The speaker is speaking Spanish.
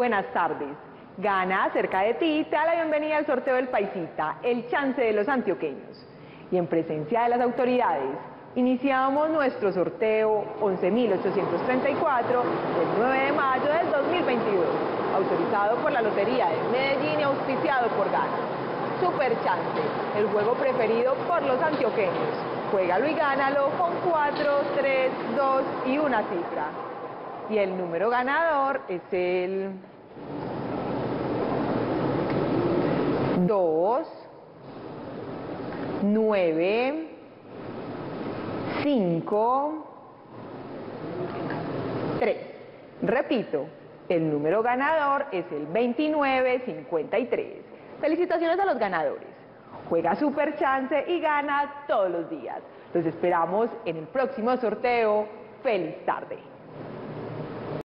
buenas tardes. Gana, cerca de ti, te da la bienvenida al sorteo del paisita, el chance de los antioqueños. Y en presencia de las autoridades, iniciamos nuestro sorteo 11.834 del 9 de mayo del 2022, autorizado por la Lotería de Medellín y auspiciado por Gana. Super Chance, el juego preferido por los antioqueños. Juégalo y gánalo con 4, 3, 2 y una cifra. Y el número ganador es el 2, 9, 5, 3. Repito, el número ganador es el 2953. Felicitaciones a los ganadores. Juega Super Chance y gana todos los días. Los esperamos en el próximo sorteo. Feliz tarde.